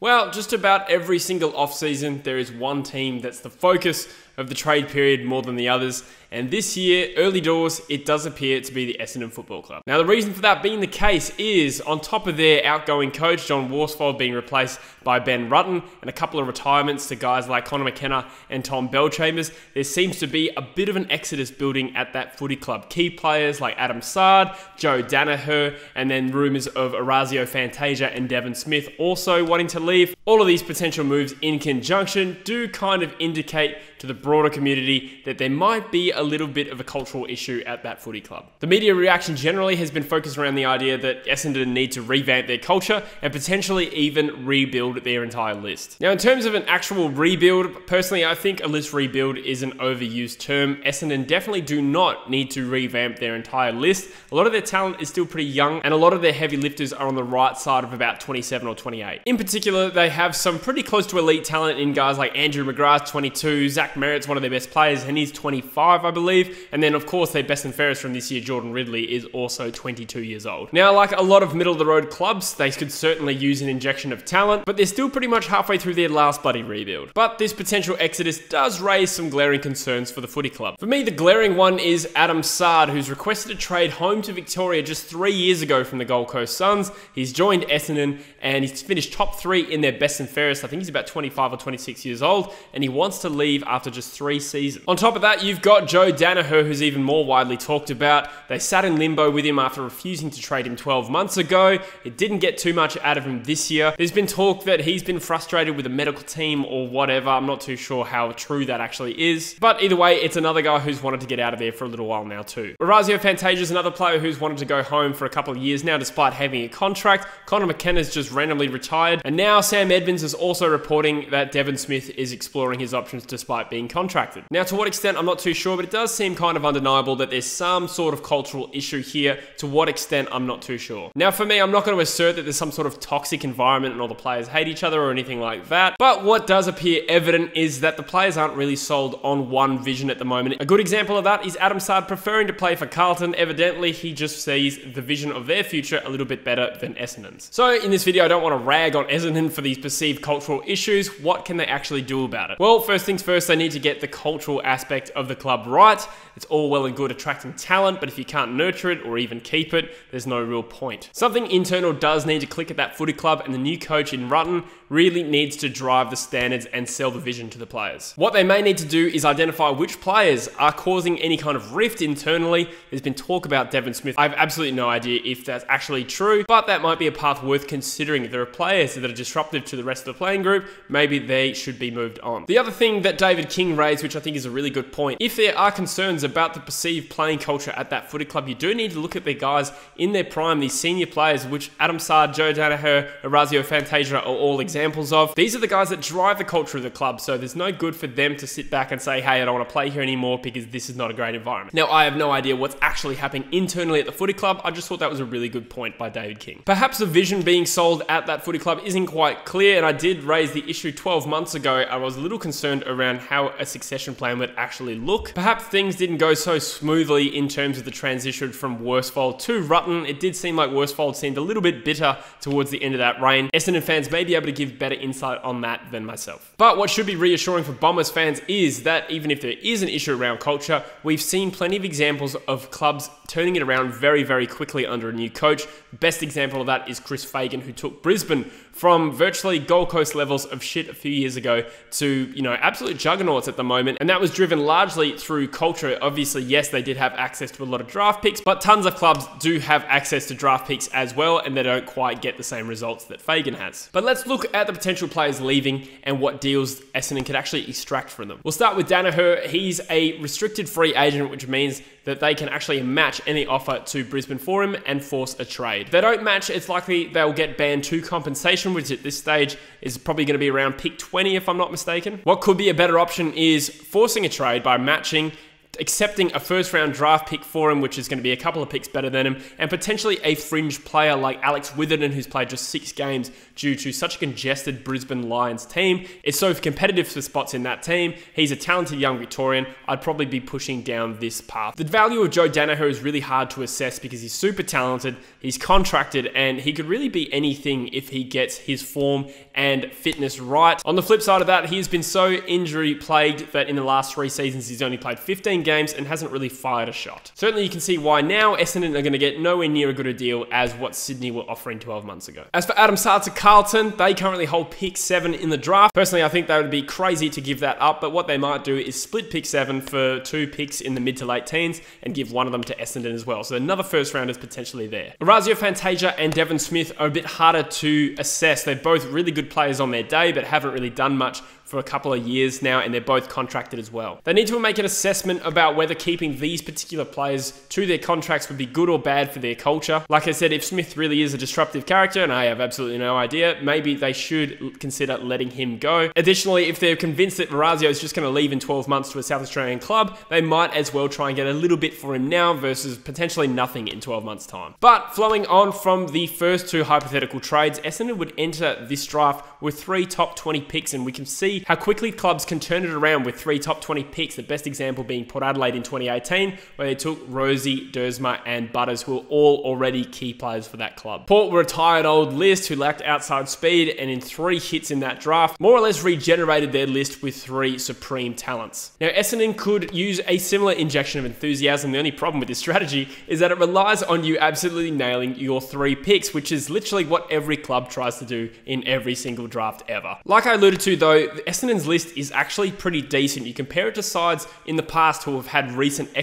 Well, just about every single off-season, there is one team that's the focus of the trade period more than the others. And this year, early doors, it does appear to be the Essendon Football Club. Now, the reason for that being the case is, on top of their outgoing coach, John Warsfold, being replaced by Ben Rutten, and a couple of retirements to guys like Connor McKenna and Tom Bellchambers, there seems to be a bit of an exodus building at that footy club. Key players like Adam Saad, Joe Daniher, and then rumours of Orazio Fantasia and Devon Smith also wanting to leave. All of these potential moves in conjunction do kind of indicate to the broader community that there might be a little bit of a cultural issue at that footy club. The media reaction generally has been focused around the idea that Essendon need to revamp their culture and potentially even rebuild their entire list. Now, in terms of an actual rebuild, personally, I think a list rebuild is an overused term. Essendon definitely do not need to revamp their entire list. A lot of their talent is still pretty young, and a lot of their heavy lifters are on the right side of about 27 or 28. In particular, they have some pretty close to elite talent in guys like Andrew McGrath, 22, Zach Merritt's one of their best players, and he's 25, I believe. And then, of course, their best and fairest from this year, Jordan Ridley, is also 22 years old. Now, like a lot of middle-of-the-road clubs, they could certainly use an injection of talent, but they're still pretty much halfway through their last bloody rebuild. But this potential exodus does raise some glaring concerns for the footy club. For me, the glaring one is Adam Saad, who's requested a trade home to Victoria just 3 years ago from the Gold Coast Suns. He's joined Essendon, and he's finished top three in their best and fairest. I think he's about 25 or 26 years old, and he wants to leave after just 3 seasons. On top of that, you've got Joe Daniher, who's even more widely talked about. They sat in limbo with him after refusing to trade him 12 months ago. It didn't get too much out of him this year. There's been talk that he's been frustrated with the medical team or whatever. I'm not too sure how true that actually is. But either way, it's another guy who's wanted to get out of there for a little while now too. Orazio Fantasia is another player who's wanted to go home for a couple of years now despite having a contract. Connor McKenna's just randomly retired. And now Sam Edmonds is also reporting that Devon Smith is exploring his options despite being contracted. Now, to what extent, I'm not too sure, but it does seem kind of undeniable that there's some sort of cultural issue here. To what extent, I'm not too sure. Now, for me, I'm not going to assert that there's some sort of toxic environment and all the players hate each other or anything like that, but what does appear evident is that the players aren't really sold on one vision at the moment. A good example of that is Adam Saad preferring to play for Carlton. Evidently, he just sees the vision of their future a little bit better than Essendon's. So, in this video, I don't want to rag on Essendon for these perceived cultural issues. What can they actually do about it? Well, first things first, they need to get the cultural aspect of the club right. It's all well and good attracting talent, but if you can't nurture it or even keep it, there's no real point. Something internal does need to click at that footy club, and the new coach in Rutten really needs to drive the standards and sell the vision to the players. What they may need to do is identify which players are causing any kind of rift internally. There's been talk about Devon Smith. I have absolutely no idea if that's actually true, but that might be a path worth considering. If there are players that are disruptive to the rest of the playing group, maybe they should be moved on. The other thing that David King raised, which I think is a really good point, if there are concerns about the perceived playing culture at that footy club, you do need to look at the guys in their prime, these senior players, which Adam Saad, Joe Daniher, Orazio Fantasia are all examples of. These are the guys that drive the culture of the club, so there's no good for them to sit back and say, hey, I don't want to play here anymore because this is not a great environment. Now, I have no idea what's actually happening internally at the footy club. I just thought that was a really good point by David King. Perhaps the vision being sold at that footy club isn't quite clear, and I did raise the issue 12 months ago. I was a little concerned around how a succession plan would actually look. Perhaps things didn't go so smoothly in terms of the transition from Worsfold to Rutten. It did seem like Worsfold seemed a little bit bitter towards the end of that reign. Essendon fans may be able to give better insight on that than myself. But what should be reassuring for Bombers fans is that even if there is an issue around culture, we've seen plenty of examples of clubs turning it around very, very quickly under a new coach. Best example of that is Chris Fagan, who took Brisbane from virtually Gold Coast levels of shit a few years ago to, you know, absolute juggernauts at the moment. And that was driven largely through culture. Obviously, yes, they did have access to a lot of draft picks, but tons of clubs do have access to draft picks as well, and they don't quite get the same results that Fagan has. But let's look at the potential players leaving and what deals Essendon could actually extract from them. We'll start with Daniher. He's a restricted free agent, which means that they can actually match any offer to Brisbane for him and force a trade. If they don't match, it's likely they'll get banned to compensation, which at this stage is probably going to be around pick 20, if I'm not mistaken. What could be a better option is forcing a trade by matching, accepting a first-round draft pick for him, which is going to be a couple of picks better than him, and potentially a fringe player like Alex Witherden, who's played just 6 games due to such a congested Brisbane Lions team. It's so competitive for spots in that team. He's a talented young Victorian. I'd probably be pushing down this path. The value of Joe Daniher is really hard to assess because he's super talented, he's contracted, and he could really be anything if he gets his form and fitness right. On the flip side of that, he's been so injury plagued that in the last 3 seasons, he's only played 15 games and hasn't really fired a shot. Certainly you can see why now Essendon are going to get nowhere near a good a deal as what Sydney were offering 12 months ago. As for Adam Saad to Carlton, they currently hold pick 7 in the draft. Personally, I think they would be crazy to give that up, but what they might do is split pick 7 for 2 picks in the mid to late teens and give one of them to Essendon as well. So another first round is potentially there. Orazio Fantasia and Devon Smith are a bit harder to assess. They're both really good players on their day, but haven't really done much for a couple of years now, and they're both contracted as well. They need to make an assessment about whether keeping these particular players to their contracts would be good or bad for their culture. Like I said, if Smith really is a disruptive character, and I have absolutely no idea, maybe they should consider letting him go. Additionally, if they're convinced that Orazio is just going to leave in 12 months to a South Australian club, they might as well try and get a little bit for him now versus potentially nothing in 12 months' time. But flowing on from the first 2 hypothetical trades, Essendon would enter this draft with 3 top 20 picks, and we can see how quickly clubs can turn it around with 3 top 20 picks, the best example being Port Adelaide in 2018, where they took Rosie, Dersma and Butters, who were all already key players for that club. Port were a tired old list who lacked outside speed, and in 3 hits in that draft, more or less regenerated their list with 3 supreme talents. Now Essendon could use a similar injection of enthusiasm. The only problem with this strategy is that it relies on you absolutely nailing your 3 picks, which is literally what every club tries to do in every single draft ever. Like I alluded to though, Essendon's list is actually pretty decent. You compare it to sides in the past who have had recent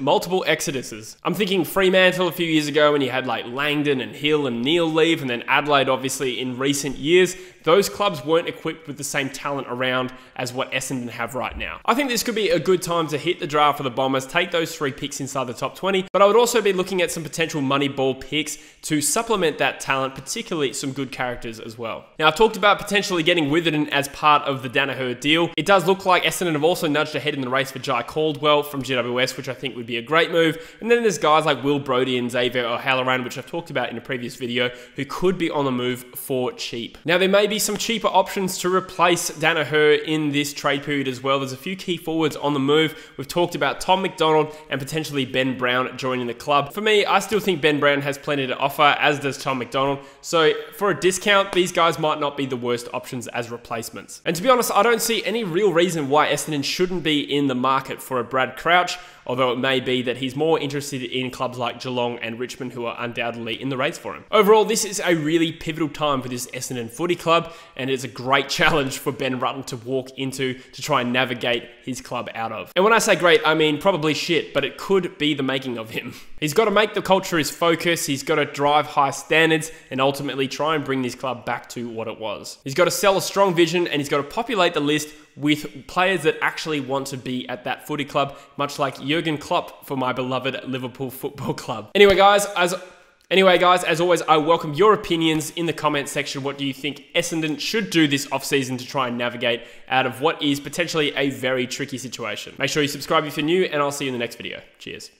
multiple exoduses. I'm thinking Fremantle a few years ago when you had like Langdon and Hill and Neil leave, and then Adelaide obviously in recent years. Those clubs weren't equipped with the same talent around as what Essendon have right now. I think this could be a good time to hit the draft for the Bombers, take those 3 picks inside the top 20, but I would also be looking at some potential money ball picks to supplement that talent, particularly some good characters as well. Now I've talked about potentially getting Witherden as part of the Daniher deal. It does look like Essendon have also nudged ahead in the race for Jai Caldwell from GWS, which I think would be a great move. And then there's guys like Will Brodie and Xavier O'Halloran, which I've talked about in a previous video, who could be on the move for cheap. Now there may be some cheaper options to replace Daniher in this trade period as well. There's a few key forwards on the move. We've talked about Tom McDonald and potentially Ben Brown joining the club. For me, I still think Ben Brown has plenty to offer, as does Tom McDonald. So for a discount, these guys might not be the worst options as replacements. And to be honest, I don't see any real reason why Essendon shouldn't be in the market for a Brad Crouch, although it may be that he's more interested in clubs like Geelong and Richmond, who are undoubtedly in the race for him. Overall, this is a really pivotal time for this Essendon Footy Club, and it's a great challenge for Ben Rutten to walk into to try and navigate his club out of. And when I say great, I mean probably shit, but it could be the making of him. He's got to make the culture his focus, he's got to drive high standards, and ultimately try and bring this club back to what it was. He's got to sell a strong vision, and he's got to populate the list with players that actually want to be at that footy club, much like Jürgen Klopp for my beloved Liverpool Football Club. Anyway guys, as always, I welcome your opinions in the comments section. What do you think Essendon should do this offseason to try and navigate out of what is potentially a very tricky situation? Make sure you subscribe if you're new, and I'll see you in the next video. Cheers.